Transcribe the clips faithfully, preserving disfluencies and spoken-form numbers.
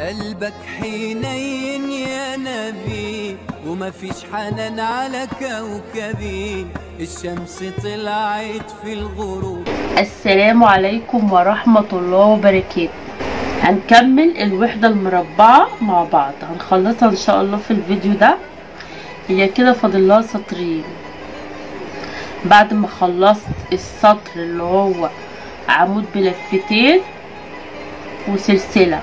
قلبك حنين يا نبي ومفيش حنان على كوكبي، الشمس طلعت في الغروب. السلام عليكم ورحمة الله وبركاته. هنكمل الوحدة المربعة مع بعض، هنخلصها ان شاء الله في الفيديو ده. هي كده فاضلها سطرين. بعد ما خلصت السطر اللي هو عمود بلفتين وسلسلة،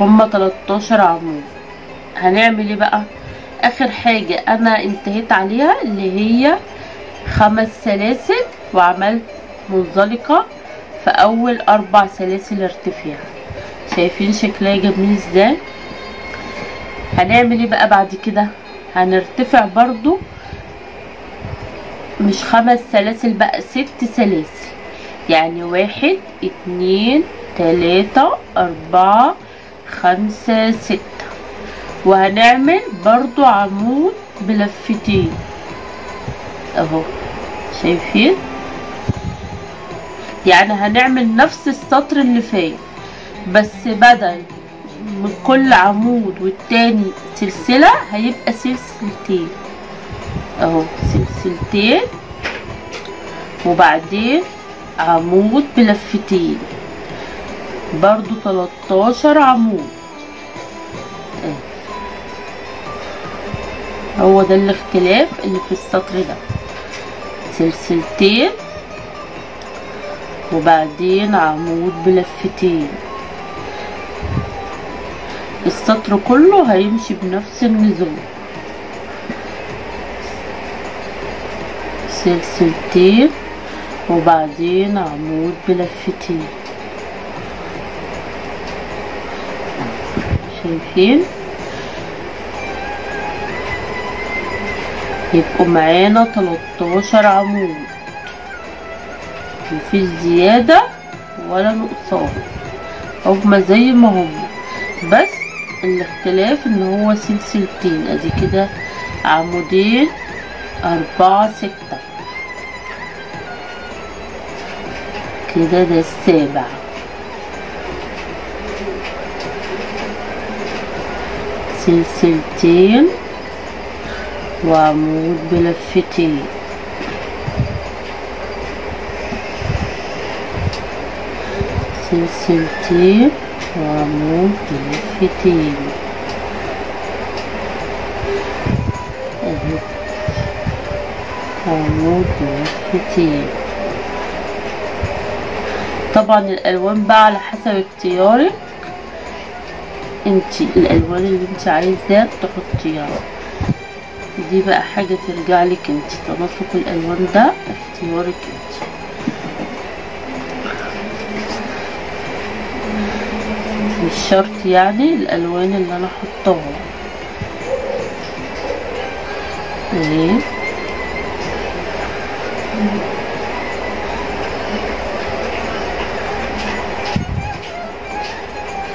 هما تلتاشر عمود. هنعمل ايه بقى؟ اخر حاجة انا انتهيت عليها اللي هي خمس سلاسل، وعملت منزلقة في اول اربع سلاسل ارتفاع. شايفين شكلها جميل ازاي؟ هنعمل ايه بقى بعد كده؟ هنرتفع برضو مش خمس سلاسل بقى، ست سلاسل. يعني واحد اتنين تلاتة اربعة خمسة ستة، وهنعمل برضو عمود بلفتين اهو. شايفين؟ يعني هنعمل نفس السطر اللي فات، بس بدل من كل عمود والتاني سلسلة هيبقى سلسلتين اهو، سلسلتين وبعدين عمود بلفتين، برضو تلتاشر عمود. هو ده الاختلاف اللي في السطر ده، سلسلتين وبعدين عمود بلفتين. السطر كله هيمشي بنفس النظام، سلسلتين وبعدين عمود بلفتين. شايفين؟ يبقوا معانا تلتاشر عمود، مفيش زيادة ولا نقصان، هما زي ما هما، بس الاختلاف ان هو سلسلتين. ادي كده عمودين اربعة ستة، كده ده السابع. سلسلتين وعمود بلفتين، سلسلتين وعمود بلفتين اهي، عمود بلفتين. طبعا الالوان بقى على حسب اختيارك انتي، الالوان اللي انتي عايزاها تحطيها. دي بقى حاجة ترجع لك انتي، تناسق الالوان ده اختيارك انتي. مش شرط يعني الالوان اللي انا حطاها اهي.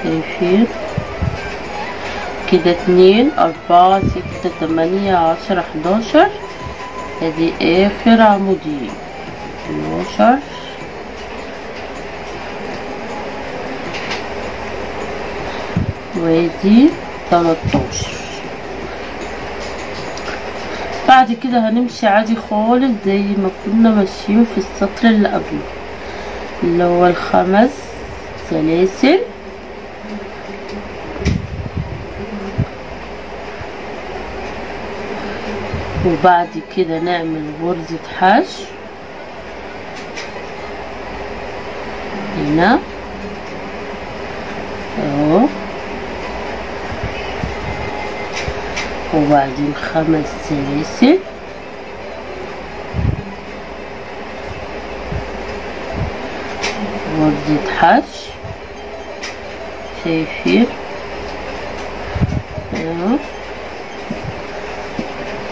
شايفين؟ كده اتنين اربعة ستة تمانية عشرة حداشر، ادي اخر عمودين حداشر. وادي تلتاشر. بعد كده هنمشي عادي خالص زي ما كنا ماشيين في السطر اللي قبله، اللي هو الخمس سلاسل وبعد كده نعمل غرزة حشو هنا اهو، وبعدين خمس سلاسل غرزة حشو. شايفين؟ اهو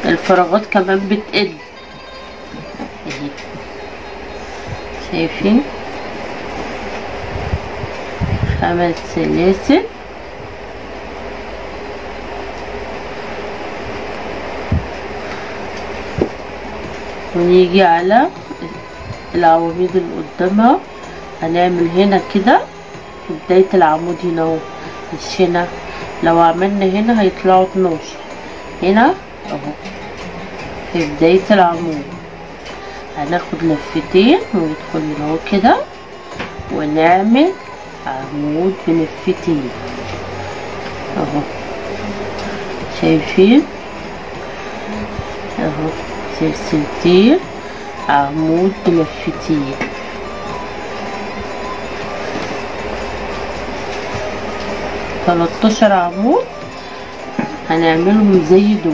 الفراغات كمان بتقل اهي. شايفين؟ خمس سلاسل ونيجي على العواميد اللي قدامها. هنعمل هنا كده في بداية العمود هنا اهو مش هنا. لو عملنا هنا هيطلعوا اتناشر هنا اهو في بداية العمود. هناخد لفتين وندخل اهو كده ونعمل عمود بلفتين اهو، شايفين اهو سلسلتين عمود بلفتين تلتاشر عمود هنعملهم زي دول.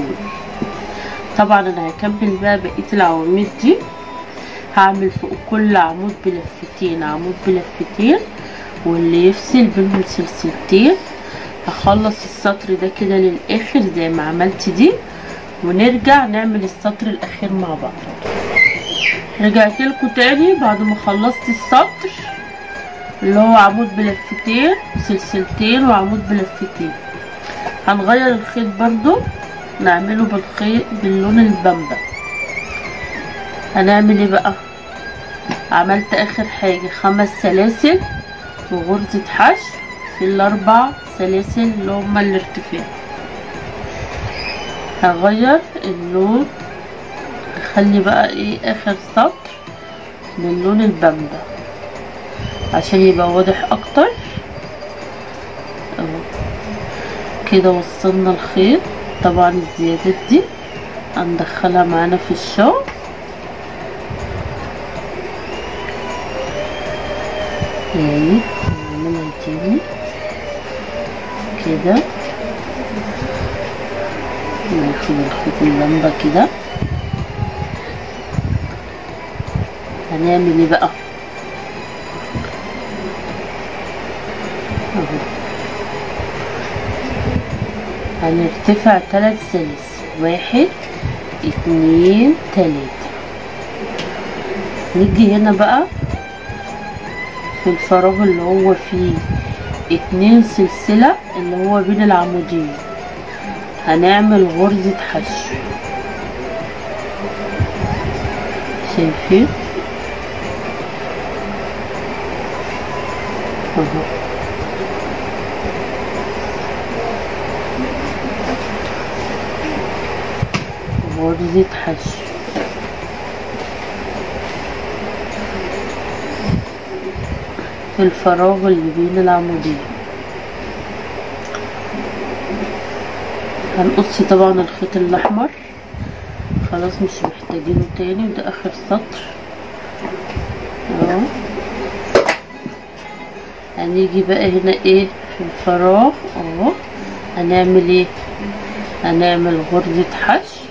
طبعا انا هكمل بقى بقية العواميد دي، هعمل فوق كل عمود بلفتين عمود بلفتين واللي يفصل بينهم سلسلتين. هخلص السطر ده كده للاخر زي ما عملت دي، ونرجع نعمل السطر الاخير مع بعض. رجعت لكم تاني بعد ما خلصت السطر اللي هو عمود بلفتين وسلسلتين وعمود بلفتين. هنغير الخيط برضو نعمله بالخيط باللون البامبا. هنعمل ايه بقى؟ عملت اخر حاجه خمس سلاسل وغرزه حشو في الاربع سلاسل اللي هما الارتفاع. هغير اللون، اخلي بقى ايه اخر سطر باللون البامبا عشان يبقى واضح اكتر اهو كده. وصلنا الخيط. طبعا الزيادات دي هندخلها معانا في الشغل. يعني نعملها تاني كده، ناخد الخيط اللمبة كده. هنعمل ايه بقى اهو؟ هنرتفع تلات سلاسل، واحد اتنين تلاتة. نيجي هنا بقى في الفراغ اللي هو فيه اتنين سلسلة اللي هو بين العمودين، هنعمل غرزة حشو، شايفين اهو. غرزة حشو في الفراغ اللي بين العمودين. هنقص طبعا الخيط الاحمر، خلاص مش محتاجينه تاني، وده اخر سطر اهو. هنيجي بقى هنا ايه في الفراغ اهو، هنعمل ايه؟ هنعمل غرزة حشو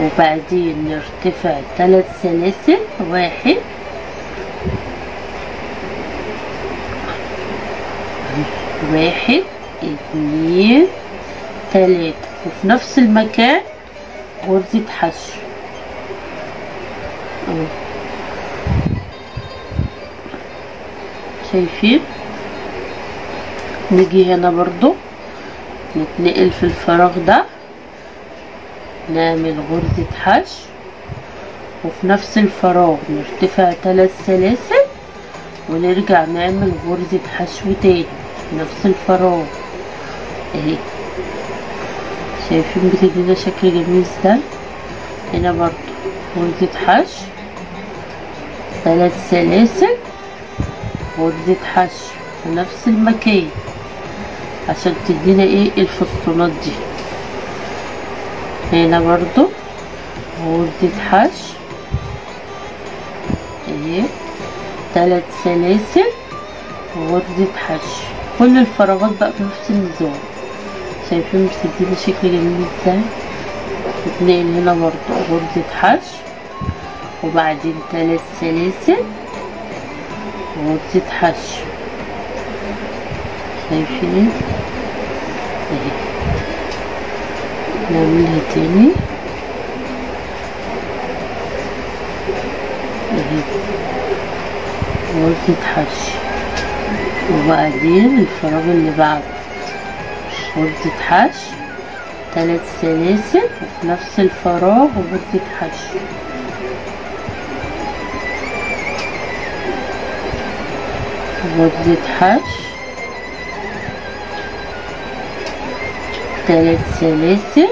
وبعدين نرتفع ثلاث سلاسل، واحد واحد اتنين تلاتة، وفي نفس المكان غرزة حشو اهو، شايفين. نيجي هنا برضو نتنقل في الفراغ ده، نعمل غرزة حشو وفي نفس الفراغ نرتفع ثلاث سلاسل ونرجع نعمل غرزة حشو تاني في نفس الفراغ اهي، شايفين بتدينا شكل جميل ده. هنا برضو غرزة حشو ثلاث سلاسل غرزة حشو في نفس المكان عشان تدينا ايه الفسطونات دي. هنا برضو غرزة حشو اهي تلات سلاسل وغرزة حشو، كل الفراغات بقى بنفس النظام، شايفين بتدينا شكل جميل ازاي. نتنقل هنا برضو غرزة حشو وبعدين تلات سلاسل وغرزة حشو، شايفين اهي. نعملها تاني اهي غرزة حشو وبعدين الفراغ اللي بعده غرزة حشو تلات سلاسل وفي نفس الفراغ غرزة حشو. وبزيت حاش، ثلاث سلاسل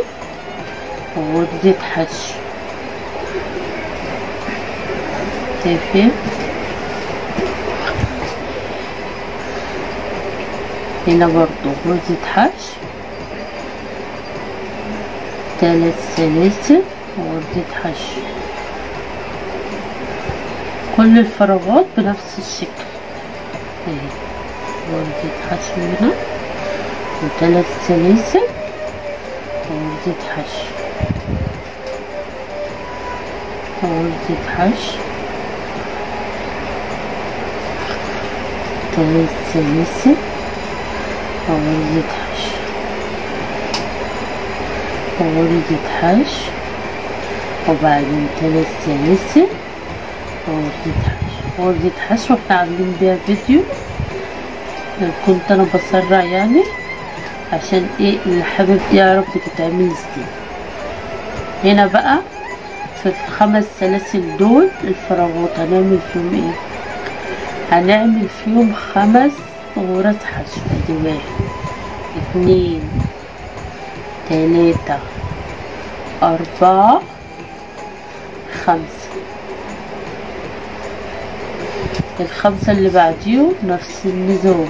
وبزيت حاش كافي. هنا برضو وبزيت حاش، ثلاث سلاسل وبزيت حاش. كل الفراغات بنفس الشكل اهي، وزيت حش هنا وثلاث سلاسل وزيت حش وزيت حش ثلاث سلاسل وزيت حش وزيت حش وبعدين ثلاث سلاسل ورديت حش. ورديت حش واحنا عاملين بيها فيديو كنت انا بسرع يعني عشان ايه اللي حابب يعرف بتتعمل ازاي. هنا بقى في الخمس سلاسل دول الفراغات هنعمل فيهم ايه؟ هنعمل فيهم خمس غرز حشو. ادي واحد، اتنين، تلاتة، اربعة، خمسة. الخمسة اللي بعديهم نفس النظام،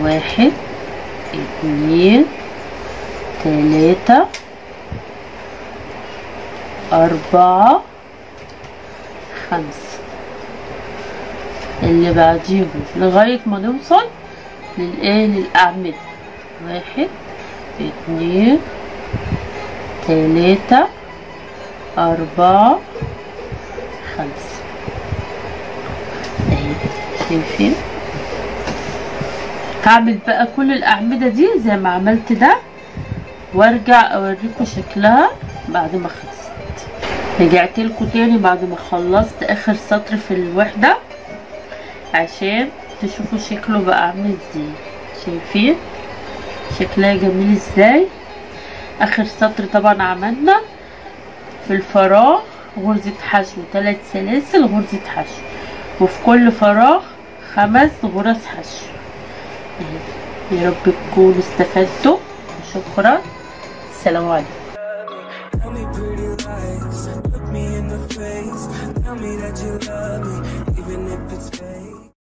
واحد، اتنين، تلاتة، اربعة، خمسة. اللي بعديهم لغاية ما نوصل للايه للأعمدة، واحد، اتنين، تلاتة، اربعة، خمسة. شايفين؟ هعمل بقى كل الاعمده دي زي ما عملت ده وارجع اوريكم شكلها بعد ما خلصت. رجعت لكم تاني بعد ما خلصت اخر سطر في الوحده عشان تشوفوا شكله بقى عامل ازاي. شايفين شكلها جميل ازاي؟ اخر سطر طبعا عملنا في الفراغ غرزه حشو، ثلاث سلاسل غرزه حشو، وفي كل فراغ خمس غرز حشو. يا رب تكونوا استفدتوا وشكرا. السلام عليكم.